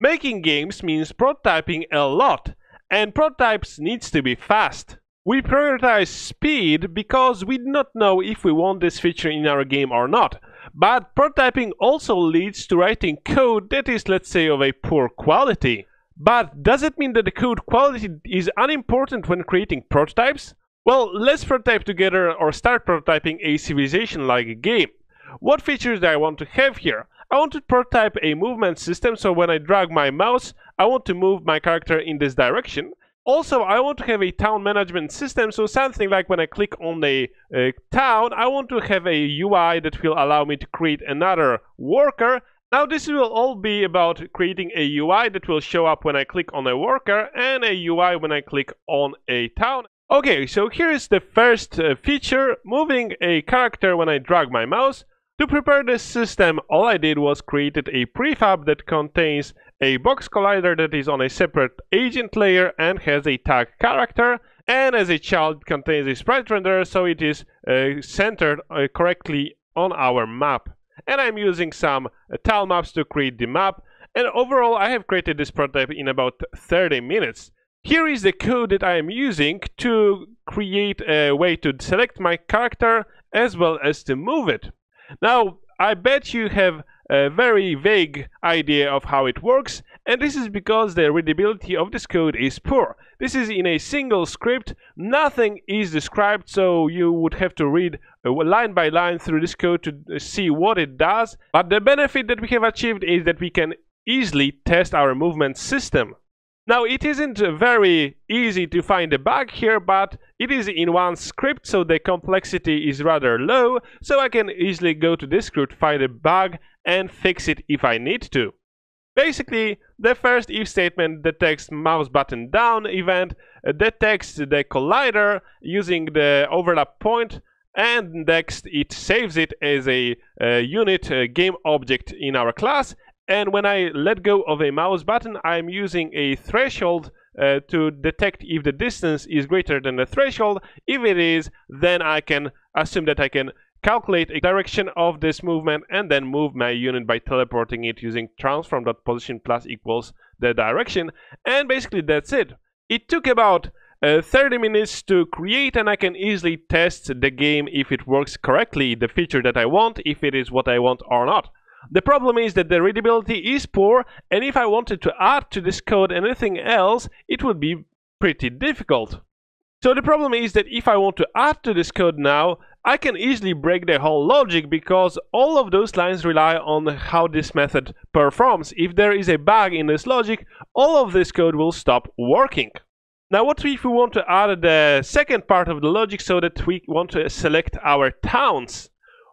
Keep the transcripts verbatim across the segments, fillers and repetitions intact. Making games means prototyping a lot, and prototypes needs to be fast. We prioritize speed because we do not know if we want this feature in our game or not. But prototyping also leads to writing code that is, let's say, of a poor quality. But does it mean that the code quality is unimportant when creating prototypes? Well, let's prototype together or start prototyping a civilization-like game. What features do I want to have here? I want to prototype a movement system, so when I drag my mouse, I want to move my character in this direction. Also, I want to have a town management system, so something like when I click on a, a town, I want to have a U I that will allow me to create another worker. Now, this will all be about creating a U I that will show up when I click on a worker and a U I when I click on a town. Okay, so here is the first uh, feature, moving a character when I drag my mouse. To prepare this system, all I did was created a prefab that contains a box collider that is on a separate agent layer and has a tag character, and as a child it contains a sprite renderer, so it is uh, centered uh, correctly on our map. And I'm using some uh, tile maps to create the map, and overall I have created this prototype in about thirty minutes. Here is the code that I am using to create a way to select my character as well as to move it. Now, I bet you have a very vague idea of how it works, and this is because the readability of this code is poor. This is in a single script, nothing is described, so you would have to read line by line through this code to see what it does. But the benefit that we have achieved is that we can easily test our movement system. Now, it isn't very easy to find a bug here, but it is in one script, so the complexity is rather low, so I can easily go to this script, find a bug, and fix it if I need to. Basically, the first if statement detects mouse button down event, detects the collider using the overlap point, and next it saves it as a uh, unit uh, game object in our class. And when I let go of a mouse button, I'm using a threshold uh, to detect if the distance is greater than the threshold. If it is, then I can assume that I can calculate a direction of this movement and then move my unit by teleporting it using transform.position plus equals the direction. And basically that's it. It took about uh, thirty minutes to create, and I can easily test the game if it works correctly, the feature that I want, if it is what I want or not. The problem is that the readability is poor, and if I wanted to add to this code anything else, it would be pretty difficult. So the problem is that if I want to add to this code now, I can easily break the whole logic because all of those lines rely on how this method performs. If there is a bug in this logic, all of this code will stop working. Now, what if we want to add the second part of the logic so that we want to select our towns?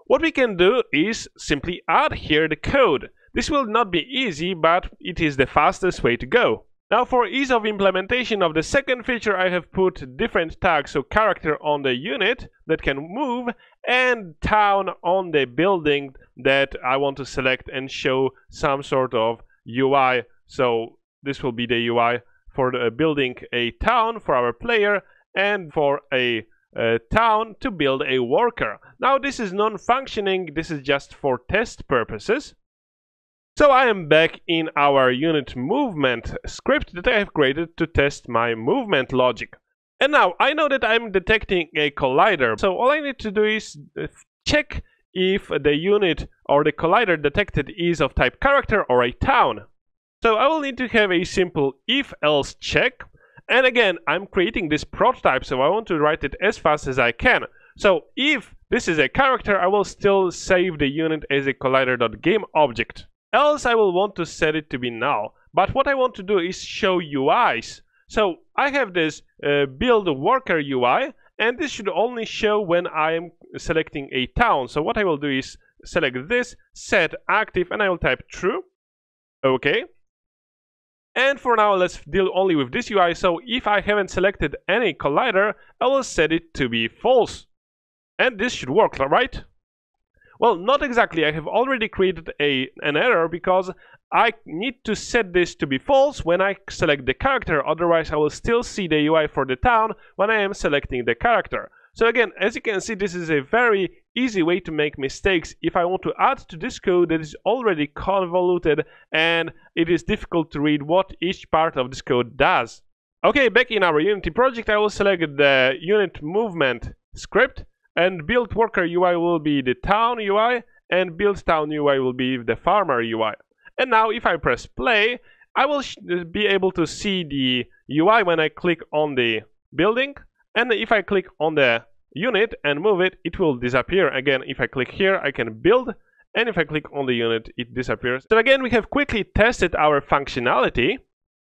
What we can do is simply add here the code. This will not be easy, but it is the fastest way to go. Now, for ease of implementation of the second feature, I have put different tags, so character on the unit that can move and town on the building that I want to select and show some sort of U I. So this will be the U I for the building a town for our player, and for a Uh, town to build a worker. Now, this is non-functioning, this is just for test purposes. So I am back in our unit movement script that I have created to test my movement logic. And now I know that I'm detecting a collider, so all I need to do is check if the unit or the collider detected is of type character or a town. So I will need to have a simple if-else check. And again, I'm creating this prototype, so I want to write it as fast as I can. So if this is a character, I will still save the unit as a collider.game object. Else I will want to set it to be null. But what I want to do is show U Is. So I have this uh, build worker U I, and this should only show when I am selecting a town. So what I will do is select this, set active, and I will type true. Okay. And for now, let's deal only with this U I, so if I haven't selected any collider, I will set it to be false. And this should work, right? Well, not exactly. I have already created a, an error because I need to set this to be false when I select the character, otherwise I will still see the U I for the town when I am selecting the character. So again, as you can see, this is a very easy way to make mistakes. If I want to add to this code that is already convoluted and it is difficult to read what each part of this code does. Okay, back in our Unity project, I will select the unit movement script, and build worker U I will be the town U I, and build town U I will be the farmer U I. And now if I press play, I will be able to see the U I when I click on the building, and if I click on the unit and move it, it will disappear. Again, if I click here, I can build, and if I click on the unit, it disappears. So again, we have quickly tested our functionality,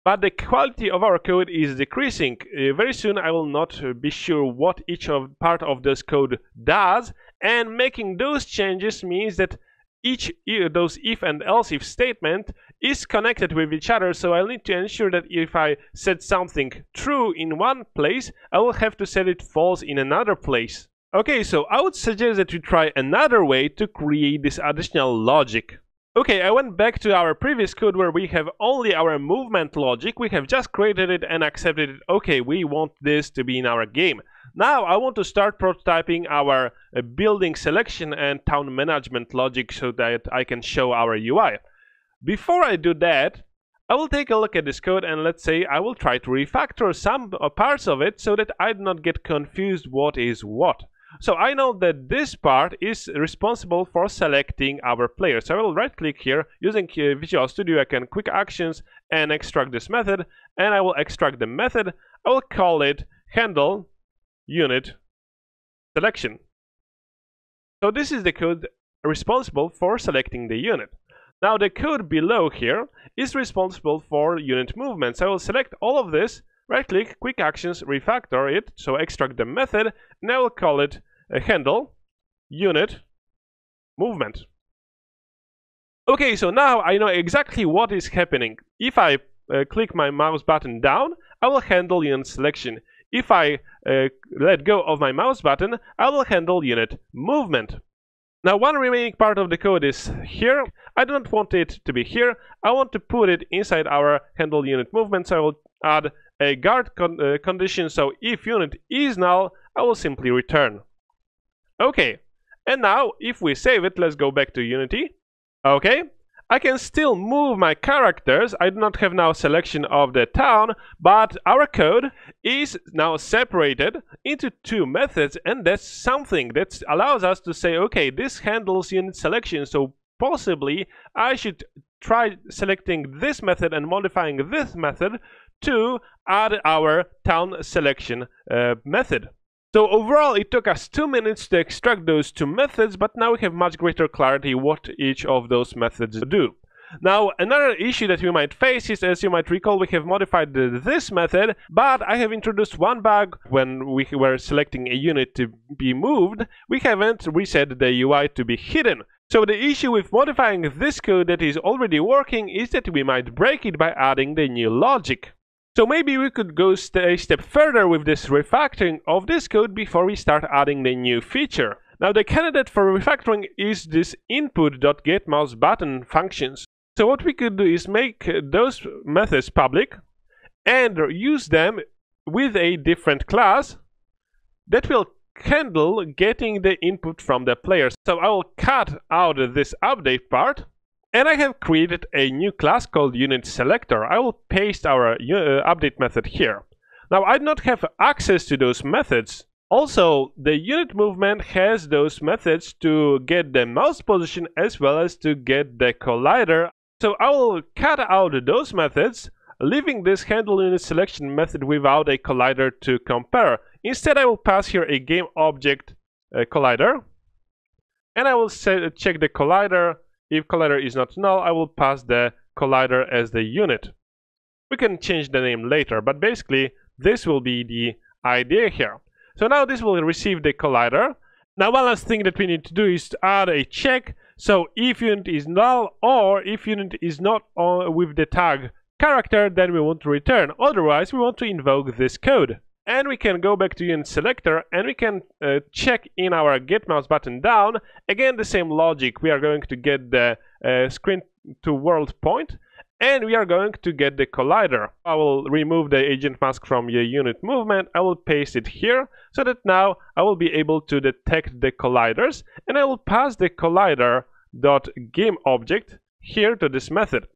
but the quality of our code is decreasing. Uh, very soon I will not uh, be sure what each of part of this code does, and making those changes means that each uh, those if and else if statement is connected with each other, so I'll need to ensure that if I set something true in one place, I will have to set it false in another place. Okay, so I would suggest that you try another way to create this additional logic. Okay, I went back to our previous code where we have only our movement logic. We have just created it and accepted it. Okay, we want this to be in our game. Now I want to start prototyping our uh, building selection and town management logic so that I can show our U I. Before I do that, I will take a look at this code, and let's say I will try to refactor some uh, parts of it so that I do not get confused what is what. So I know that this part is responsible for selecting our player. So I will right click here using uh, Visual Studio. I can quick actions and extract this method, and I will extract the method. I will call it handle unit selection. So this is the code responsible for selecting the unit. Now the code below here is responsible for unit movement. So I will select all of this. Right click, quick actions, refactor it, so extract the method, and I will call it a handle unit movement. Okay, so now I know exactly what is happening. If I uh, click my mouse button down, I will handle unit selection. If I uh, let go of my mouse button, I will handle unit movement. Now one remaining part of the code is here. I don't want it to be here. I want to put it inside our handle unit movement, so I will add a guard con uh, condition, so if unit is null, I will simply return. Okay, and now if we save it, let's go back to Unity. Okay, I can still move my characters. I do not have now selection of the town, but our code is now separated into two methods, and that's something that allows us to say, okay, this handles unit selection, so possibly I should try selecting this method and modifying this method to add our town selection uh, method. So overall it took us two minutes to extract those two methods, but now we have much greater clarity what each of those methods do. Now another issue that we might face is, as you might recall, we have modified the, this method, but I have introduced one bug. When we were selecting a unit to be moved, we haven't reset the U I to be hidden. So the issue with modifying this code that is already working is that we might break it by adding the new logic. So maybe we could go a step further with this refactoring of this code before we start adding the new feature. Now the candidate for refactoring is this input.getMouseButton functions. So what we could do is make those methods public and use them with a different class that will handle getting the input from the player. So I will cut out this update part. And I have created a new class called Unit Selector. I will paste our uh, update method here. Now I do not have access to those methods. Also, the unit movement has those methods to get the mouse position as well as to get the collider. So I will cut out those methods, leaving this handle unit selection method without a collider to compare. Instead, I will pass here a game object uh, collider, and I will set, check the collider. If collider is not null, I will pass the collider as the unit. We can change the name later, but basically this will be the idea here. So now this will receive the collider. Now one last thing that we need to do is to add a check. So if unit is null or if unit is not on with the tag character, then we want to return. Otherwise, we want to invoke this code. And we can go back to unit selector, and we can uh, check in our get mouse button down. Again, the same logic. We are going to get the uh, screen to world point, And we are going to get the collider. I will remove the agent mask from your unit movement. I will paste it here so that now I will be able to detect the colliders, and I will pass the collider.game object here to this method.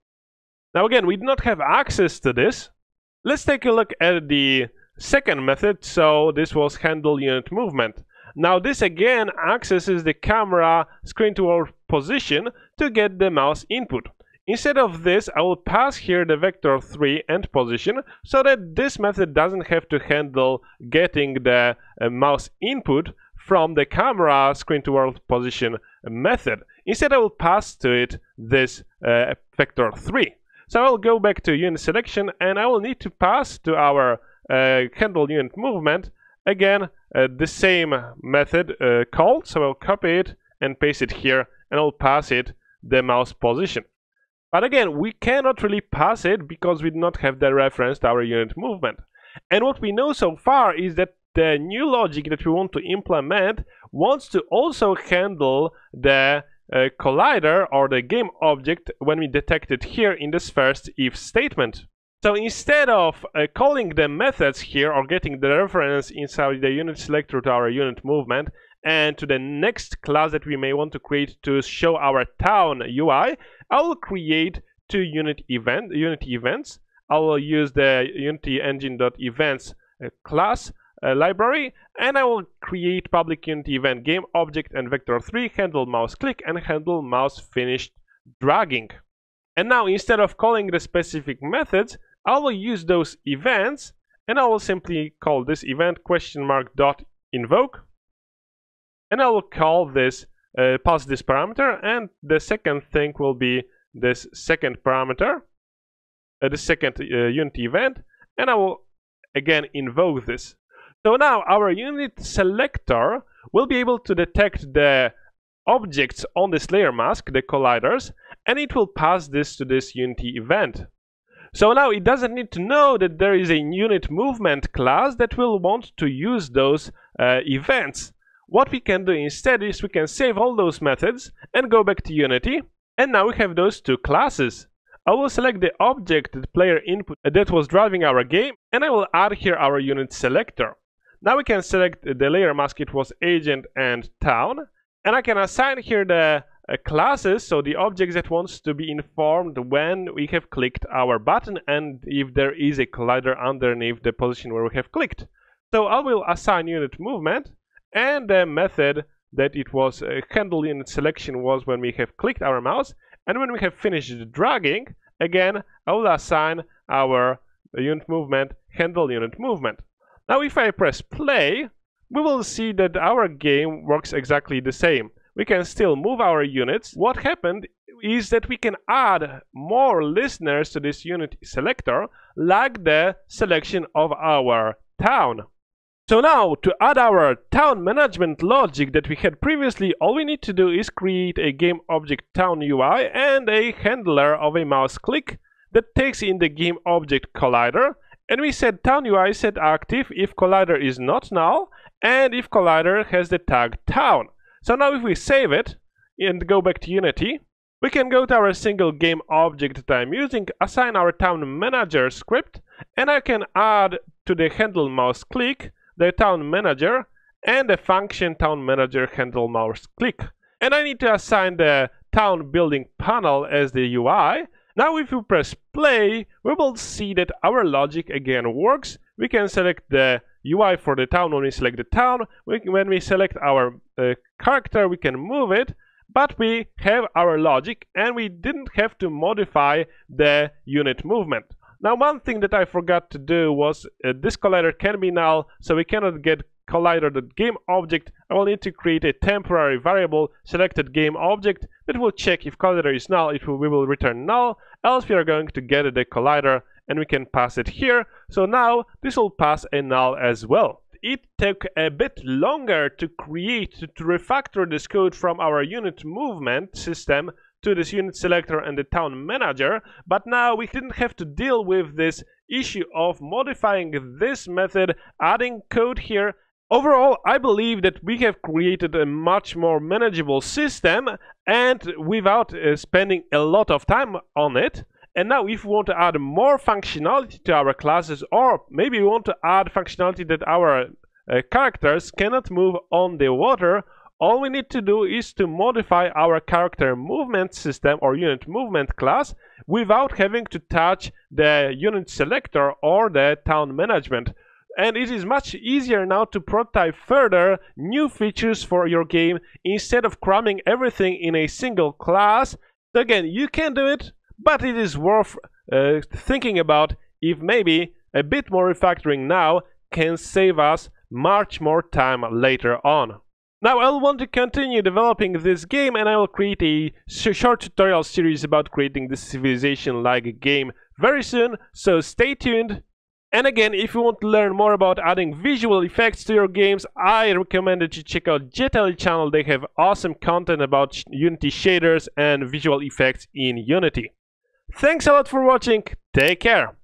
Now again, we do not have access to this. Let's take a look at the second method. So this was handle unit movement. Now this again accesses the camera screen to our position to get the mouse input. Instead of this, I will pass here the vector three and position so that this method doesn't have to handle getting the uh, mouse input from the camera screen to world position method. Instead, I will pass to it this uh, vector three. So I'll go back to unit selection, and I will need to pass to our uh, handle unit movement again uh, the same method uh, called. So I'll copy it and paste it here, and I'll pass it the mouse position. But again, we cannot really pass it because we do not have the reference to our unit movement. And what we know so far is that the new logic that we want to implement wants to also handle the uh, collider or the game object when we detect it here in this first if statement. So instead of uh, calling the methods here or getting the reference inside the unit selector to our unit movement, and to the next class that we may want to create to show our town U I, I will create two unit event, Unity events. I will use the Unity engine.events class uh, library, and I will create public Unity event game object and vector three, handle mouse click and handle mouse finished dragging. And now instead of calling the specific methods, I will use those events, and I will simply call this event question mark dot invoke. And I will call this, uh, pass this parameter, and the second thing will be this second parameter, uh, the second uh, Unity event, and I will again invoke this. So now our unit selector will be able to detect the objects on this layer mask, the colliders, and it will pass this to this Unity event. So now it doesn't need to know that there is a unit movement class that will want to use those uh, events. What we can do instead is we can save all those methods and go back to Unity, and now we have those two classes. I will select the object, the player input that was driving our game, and I will add here our unit selector. Now we can select the layer mask, it was agent and town, and I can assign here the uh, classes, so the objects that wants to be informed when we have clicked our button and if there is a collider underneath the position where we have clicked. So I will assign unit movement, and the method that it was uh, handled in selection was when we have clicked our mouse, and when we have finished dragging, again I will assign our unit movement handle unit movement. Now if I press play, we will see that our game works exactly the same. We can still move our units. What happened is that we can add more listeners to this unit selector, like the selection of our town. So now, to add our town management logic that we had previously, all we need to do is create a game object town U I and a handler of a mouse click that takes in the game object collider, and we set town U I set active if collider is not null and if collider has the tag town. So now if we save it and go back to Unity, we can go to our single game object that I'm using, assign our town manager script, and I can add to the handle mouse click the town manager and the function town manager handle mouse click. And I need to assign the town building panel as the U I. Now if we press play, we will see that our logic again works. We can select the U I for the town when we select the town. We, when we select our uh, character, we can move it, but we have our logic and we didn't have to modify the unit movement. Now one thing that I forgot to do was uh, this collider can be null, so we cannot get collider.game object. I will need to create a temporary variable selected game object that will check if collider is null, if we will return null, else we are going to get the collider and we can pass it here. So now this will pass a null as well. It took a bit longer to create, to refactor this code from our unit movement system to this unit selector and the town manager, but now we didn't have to deal with this issue of modifying this method, adding code here. Overall, I believe that we have created a much more manageable system and without uh, spending a lot of time on it. And now if we want to add more functionality to our classes, or maybe we want to add functionality that our uh, characters cannot move on the water, all we need to do is to modify our character movement system or unit movement class without having to touch the unit selector or the town management. And it is much easier now to prototype further new features for your game instead of cramming everything in a single class. Again, you can do it, but it is worth uh, thinking about if maybe a bit more refactoring now can save us much more time later on. Now I'll want to continue developing this game, and I will create a short tutorial series about creating this civilization-like game very soon, so stay tuned. And again, if you want to learn more about adding visual effects to your games, I recommend that you check out Jettelly channel. They have awesome content about Unity shaders and visual effects in Unity. Thanks a lot for watching, take care!